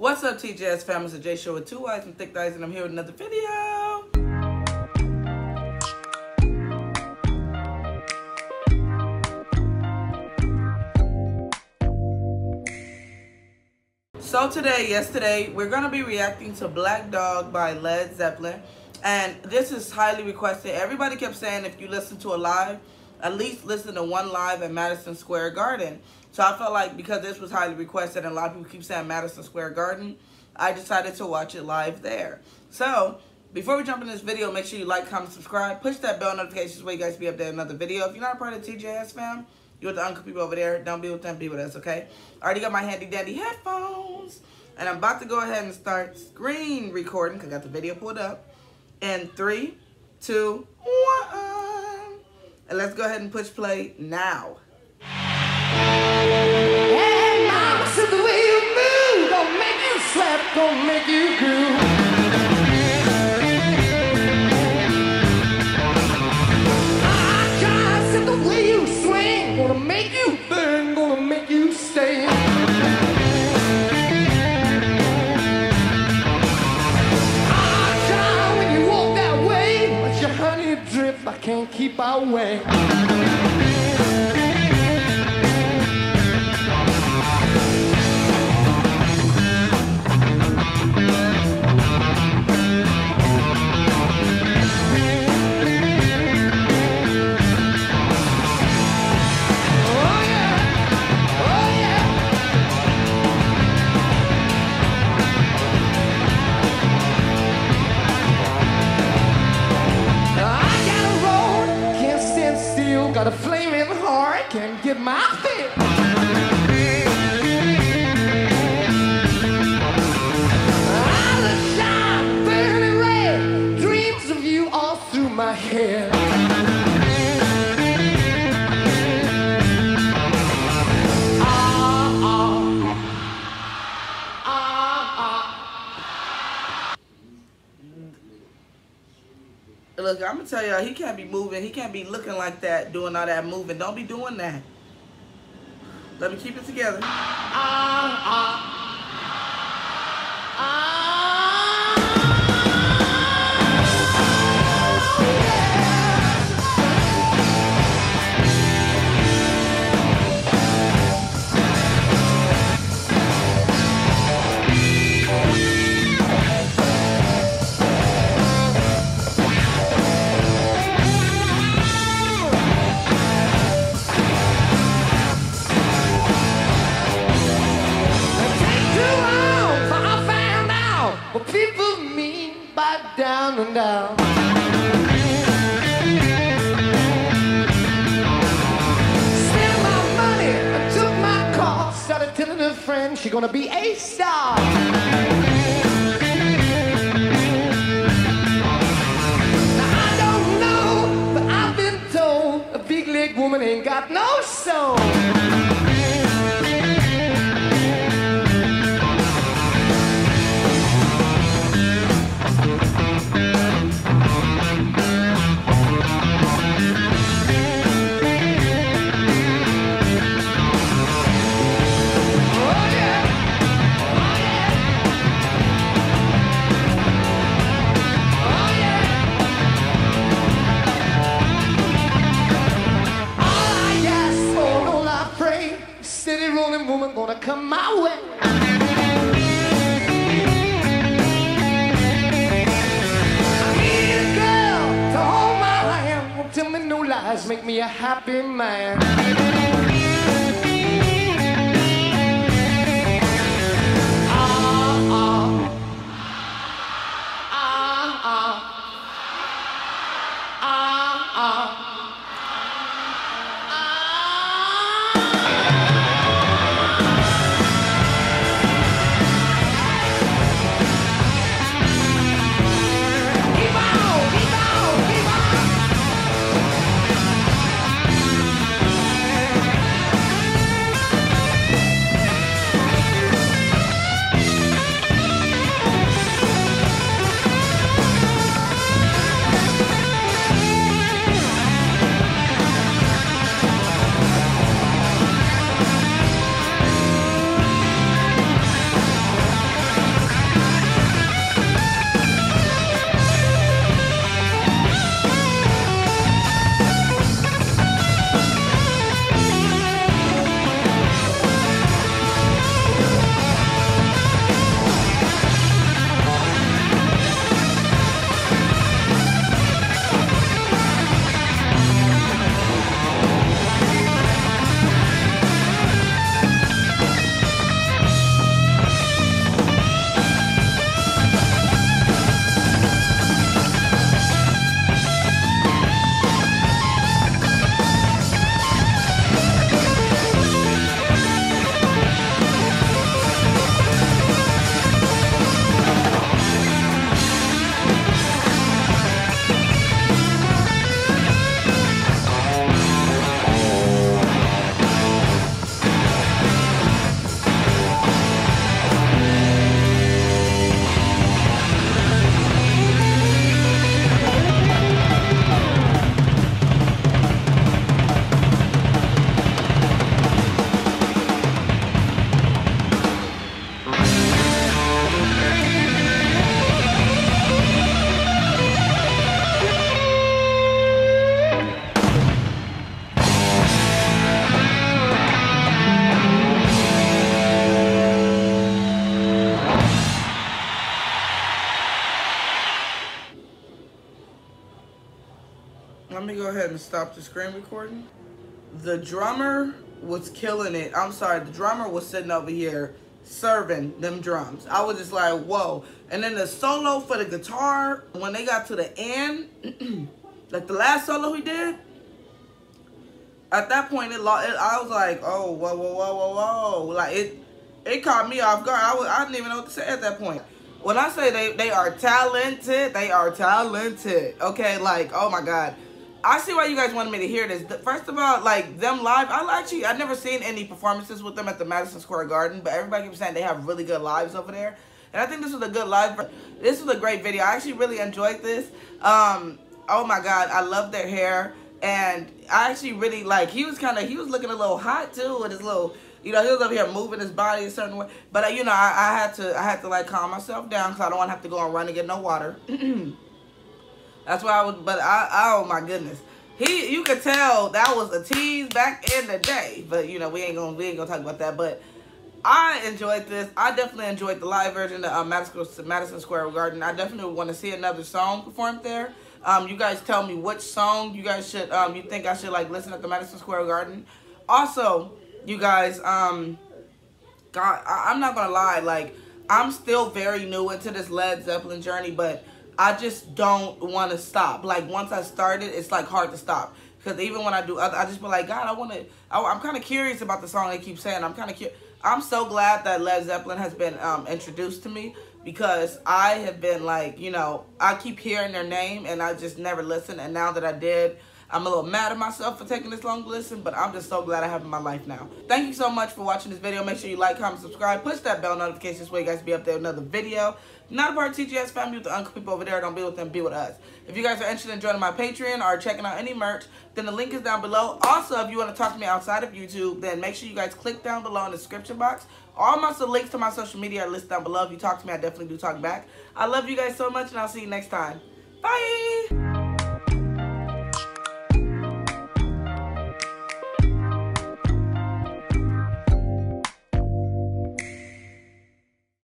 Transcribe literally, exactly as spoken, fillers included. What's up, T J S family? It's the Jay Show with two eyes and thick thighs, and I'm here with another video. So today, yesterday, we're gonna be reacting to Black Dog by Led Zeppelin. And this is highly requested. Everybody kept saying if you listen to a live, at least listen to one live at Madison Square Garden. So I felt like because this was highly requested and a lot of people keep saying Madison Square Garden, I decided to watch it live there. So before we jump in this video, make sure you like, comment, subscribe, push that bell notification so you guys can be up there another video. If you're not a part of the T J S fam, you're with the uncle people over there. Don't be with them, be with us, okay? I already got my handy dandy headphones. And I'm about to go ahead and start screen recording because I got the video pulled up. And three, two, one. And let's go ahead and push play now. Hey, mama, see the way you move. Don't make you slap, don't make you groove. I can't keep our way. Got a flaming heart, can't get my feet. I'll shine, burning red. Dreams of you all through my head. Ah, ah, ah, ah. Look, I'm gonna tell y'all, he can't be moving. He can't be looking like that, doing all that moving. Don't be doing that. Let me keep it together. Ah, ah. Down and down. Spent my money, I took my car, started telling a friend she's gonna be a star. Now I don't know, but I've been told a big leg woman ain't got no soul. Woman gonna come my way. I need a girl to hold my hand, won't tell me no lies, make me a happy man. Ah, ah. Ah, ah. Ah, ah. ahead and stop the screen recording. The drummer was killing it. I'm sorry, the drummer was sitting over here serving them drums. I was just like, whoa. And then the solo for the guitar, when they got to the end, like the last solo he did, at that point, it, lost, it I was like, oh, whoa, whoa, whoa, whoa, whoa. Like, it it caught me off guard. I, was, I didn't even know what to say at that point. When I say they, they are talented, they are talented. Okay, like, oh, my God. I see why you guys wanted me to hear this. First of all, like, them live, I actually, I've never seen any performances with them at the Madison Square Garden, but everybody keeps saying they have really good lives over there. And I think this was a good live. This was a great video. I actually really enjoyed this. Um, oh, my God. I love their hair. And I actually really, like, he was kind of, he was looking a little hot, too, with his little, you know, he was over here moving his body a certain way. But, uh, you know, I, I had to, I had to, like, calm myself down because I don't want to have to go and run and get no water. That's why I would, but I, I, oh, my goodness. He, you could tell that was a tease back in the day. But, you know, we ain't gonna, we ain't gonna talk about that. But I enjoyed this. I definitely enjoyed the live version of uh, Madison, Madison Square Garden. I definitely want to see another song performed there. Um, you guys tell me which song you guys should, um, you think I should, like, listen at the Madison Square Garden. Also, you guys, um, God, I, I'm not gonna lie, like, I'm still very new into this Led Zeppelin journey, but I just don't want to stop. Like, once I started, it's, like, hard to stop. Because even when I do other, I just be like, God, I want to, I'm kind of curious about the song they keep saying. I'm kind of curious. I'm so glad that Led Zeppelin has been um, introduced to me, because I have been like, you know, I keep hearing their name and I just never listen. And now that I did, I'm a little mad at myself for taking this long to listen, but I'm just so glad I have in my life now. Thank you so much for watching this video. Make sure you like, comment, subscribe, push that bell notification so you guys be up there with another video. Not a part of T G S family with the uncle people over there. Don't be with them, be with us. If you guys are interested in joining my Patreon or checking out any merch, then the link is down below. Also, if you want to talk to me outside of YouTube, then make sure you guys click down below in the description box. All my links to my social media are listed down below. If you talk to me, I definitely do talk back. I love you guys so much, and I'll see you next time. Bye!